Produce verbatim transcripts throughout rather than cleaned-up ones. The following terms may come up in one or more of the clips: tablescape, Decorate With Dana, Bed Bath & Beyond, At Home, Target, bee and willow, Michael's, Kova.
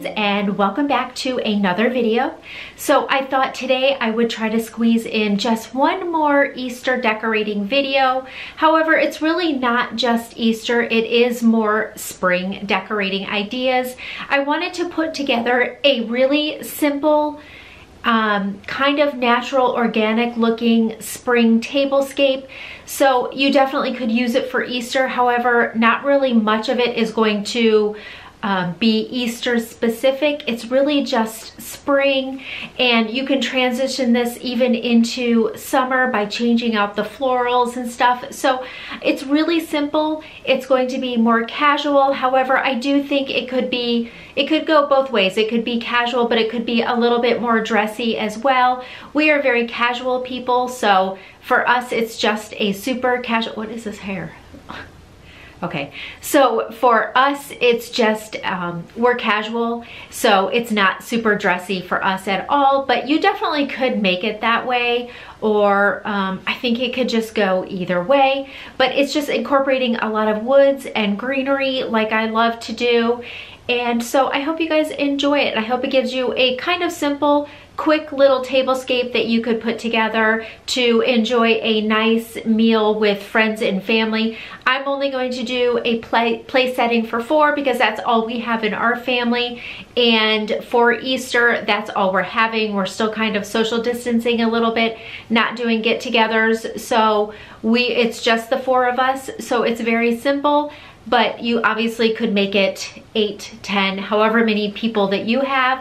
friends, and welcome back to another video. So I thought today I would try to squeeze in just one more Easter decorating video. However, it's really not just Easter, it is more spring decorating ideas. I wanted to put together a really simple Um, kind of natural, organic looking spring tablescape. So you definitely could use it for Easter. However, not really much of it is going to um, be Easter specific. It's really just spring, and you can transition this even into summer by changing out the florals and stuff. So it's really simple. It's going to be more casual. However, I do think it could be It could go both ways. It could be casual, but it could be a little bit more dressy as well. We are very casual people, so for us, it's just a super casual. What is this hair? Okay, so for us, it's just, um, we're casual, so it's not super dressy for us at all, but you definitely could make it that way, or um, I think it could just go either way, but it's just incorporating a lot of woods and greenery like I love to do. And so I hope you guys enjoy it. I hope it gives you a kind of simple, quick little tablescape that you could put together to enjoy a nice meal with friends and family. I'm only going to do a play, play setting for four because that's all we have in our family. And for Easter, that's all we're having. We're still kind of social distancing a little bit, not doing get-togethers. So we it's just the four of us, so it's very simple. But you obviously could make it eight, ten, however many people that you have.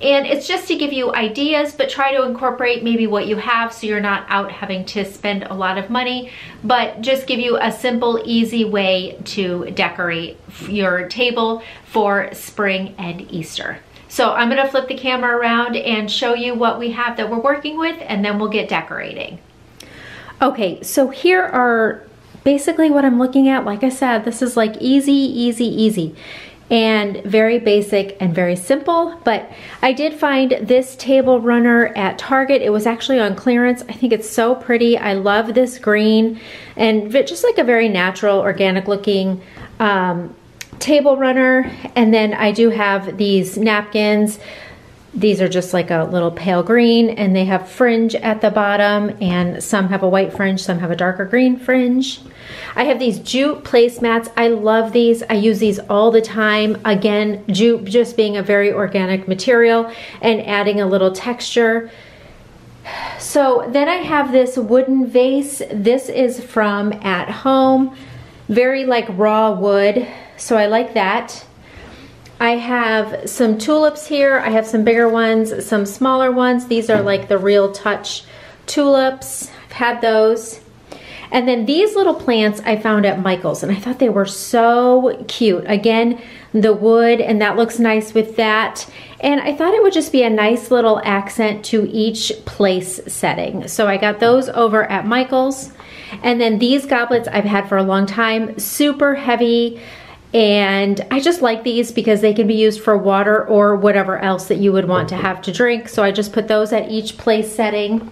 And it's just to give you ideas, but try to incorporate maybe what you have so you're not out having to spend a lot of money, but just give you a simple, easy way to decorate your table for spring and Easter. So I'm gonna flip the camera around and show you what we have that we're working with, and then we'll get decorating. Okay, so here are basically what I'm looking at. Like I said, this is like easy, easy, easy, and very basic and very simple. But I did find this table runner at Target. It was actually on clearance. I think it's so pretty. I love this green, and just like a very natural, organic looking um, table runner. And then I do have these napkins. These are just like a little pale green, and they have fringe at the bottom, and some have a white fringe, some have a darker green fringe. I have these jute placemats. I love these. I use these all the time. Again, jute just being a very organic material and adding a little texture. So then I have this wooden vase. This is from At Home. Very like raw wood, so I like that. I have some tulips here. I have some bigger ones, some smaller ones. These are like the Real Touch tulips. I've had those. And then these little plants I found at Michael's, and I thought they were so cute. Again, the wood, and that looks nice with that. And I thought it would just be a nice little accent to each place setting. So I got those over at Michael's. And then these goblets I've had for a long time, super heavy. And I just like these because they can be used for water or whatever else that you would want to have to drink. So I just put those at each place setting.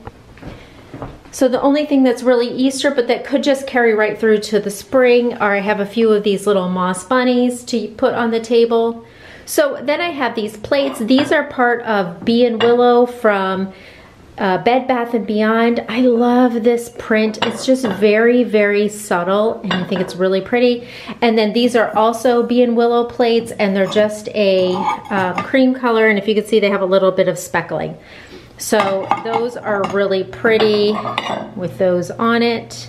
So the only thing that's really Easter, but that could just carry right through to the spring, are I have a few of these little moss bunnies to put on the table. So then I have these plates. These are part of Bee and Willow from uh, Bed Bath and Beyond. I love this print. It's just very, very subtle, and I think it's really pretty. And then these are also Bee and Willow plates, and they're just a uh, cream color, and if you can see, they have a little bit of speckling. So those are really pretty with those on it.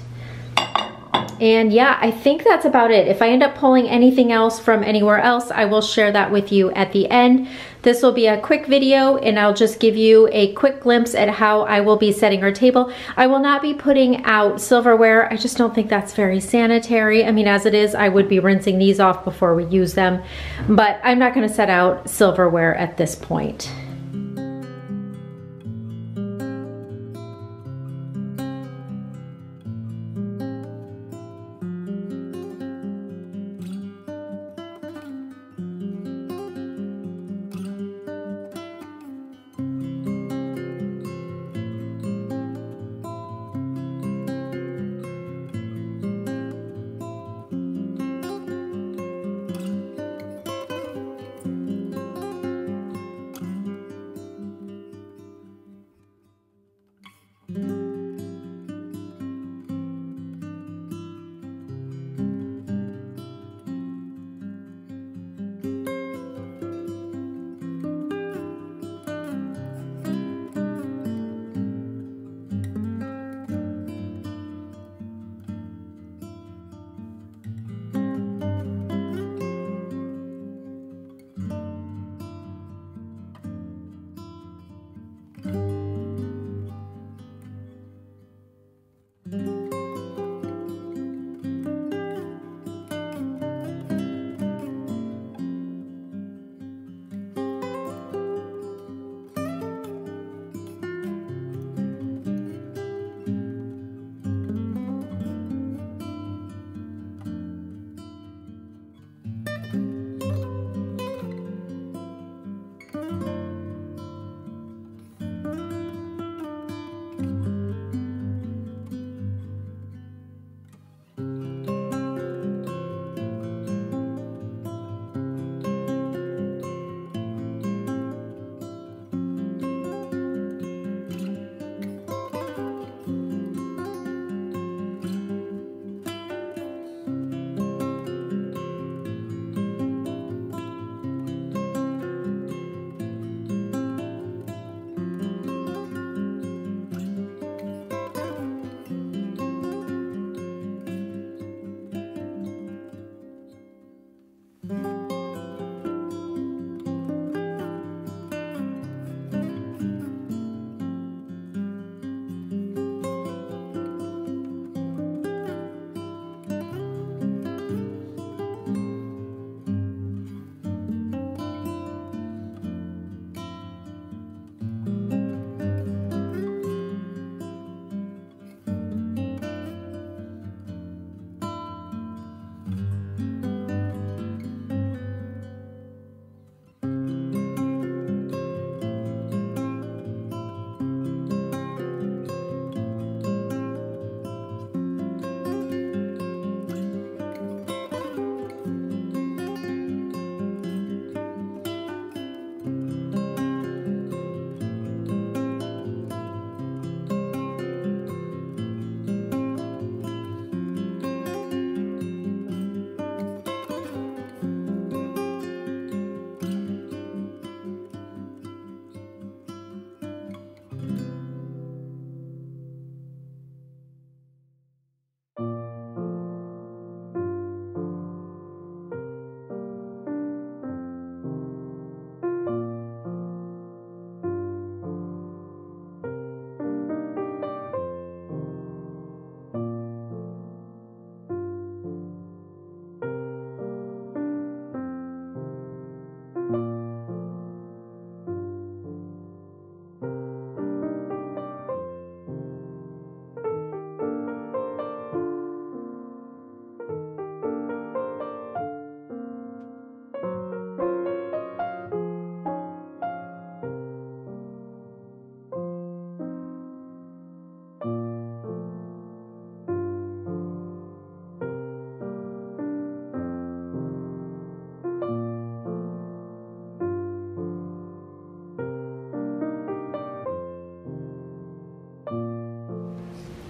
And yeah, I think that's about it. If I end up pulling anything else from anywhere else, I will share that with you at the end. This will be a quick video, and I'll just give you a quick glimpse at how I will be setting our table. I will not be putting out silverware. I just don't think that's very sanitary. I mean, as it is, I would be rinsing these off before we use them, but I'm not going to set out silverware at this point.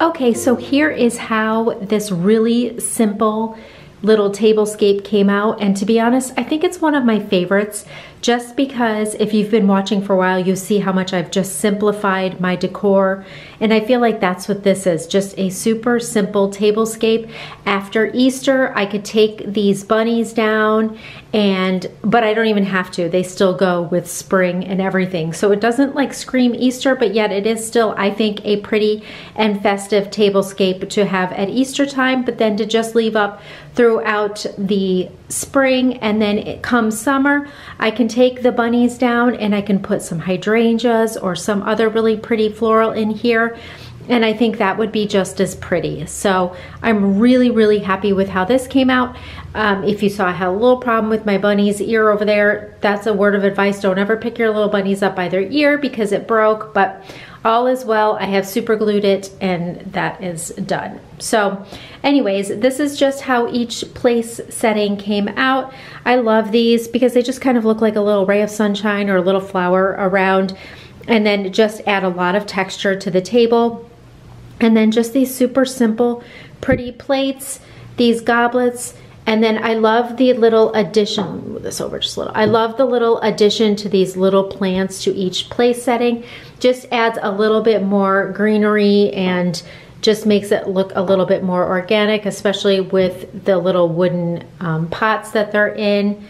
Okay, so here is how this really simple little tablescape came out, and to be honest, I think it's one of my favorites, just because if you've been watching for a while, you see how much I've just simplified my decor, and I feel like that's what this is, just a super simple tablescape. After Easter, I could take these bunnies down, and but I don't even have to. They still go with spring and everything, so it doesn't like scream Easter, but yet it is still, I think, a pretty and festive tablescape to have at Easter time, but then to just leave up through throughout the spring, and then it comes summer, I can take the bunnies down and I can put some hydrangeas or some other really pretty floral in here, and I think that would be just as pretty. So I'm really really happy with how this came out. Um, if you saw I had a little problem with my bunny's ear over there, that's a word of advice, don't ever pick your little bunnies up by their ear because it broke, but all is well. I have super glued it and that is done. So anyways, this is just how each place setting came out. I love these because they just kind of look like a little ray of sunshine or a little flower around, and then just add a lot of texture to the table. And then just these super simple, pretty plates, these goblets, and then I love the little addition, move this over just a little. I love the little addition to these little plants to each place setting. Just adds a little bit more greenery and just makes it look a little bit more organic, especially with the little wooden um, pots that they're in.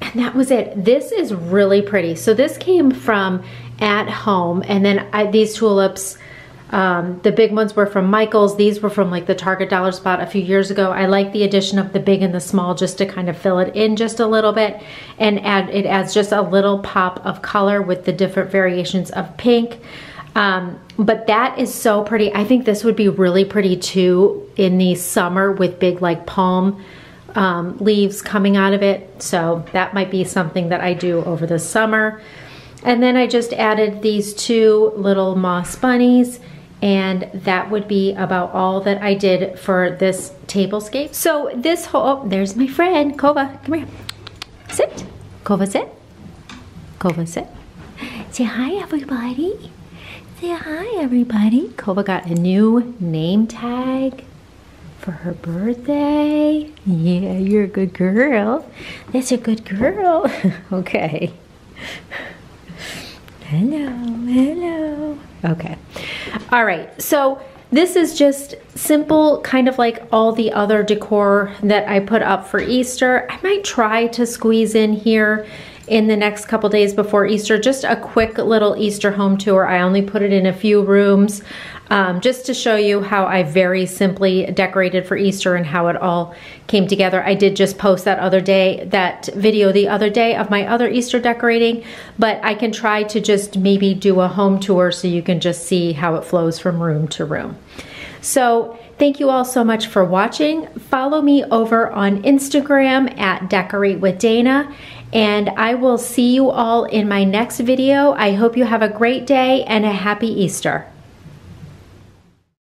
And that was it. This is really pretty. So this came from At Home, and then I, these tulips, Um, the big ones were from Michael's. These were from like the Target dollar spot a few years ago. I like the addition of the big and the small just to kind of fill it in just a little bit, and add, it adds just a little pop of color with the different variations of pink. Um, but that is so pretty. I think this would be really pretty too in the summer with big like palm um, leaves coming out of it. So that might be something that I do over the summer. And then I just added these two little moss bunnies, and that would be about all that I did for this tablescape. So this whole, oh, there's my friend, Kova, come here. Sit, Kova sit, Kova sit. Say hi everybody, say hi everybody. Kova got a new name tag for her birthday. Yeah, you're a good girl. That's a good girl, okay. Hello, hello. Okay. All right, so this is just simple, kind of like all the other decor that I put up for Easter. I might try to squeeze in here in the next couple days before Easter, just a quick little Easter home tour. I only put it in a few rooms um, just to show you how I very simply decorated for Easter and how it all came together. I did just post that other day, that video the other day of my other Easter decorating, but I can try to just maybe do a home tour so you can just see how it flows from room to room. So thank you all so much for watching. Follow me over on Instagram at Decorate with Dana, and I will see you all in my next video. I hope you have a great day and a happy Easter.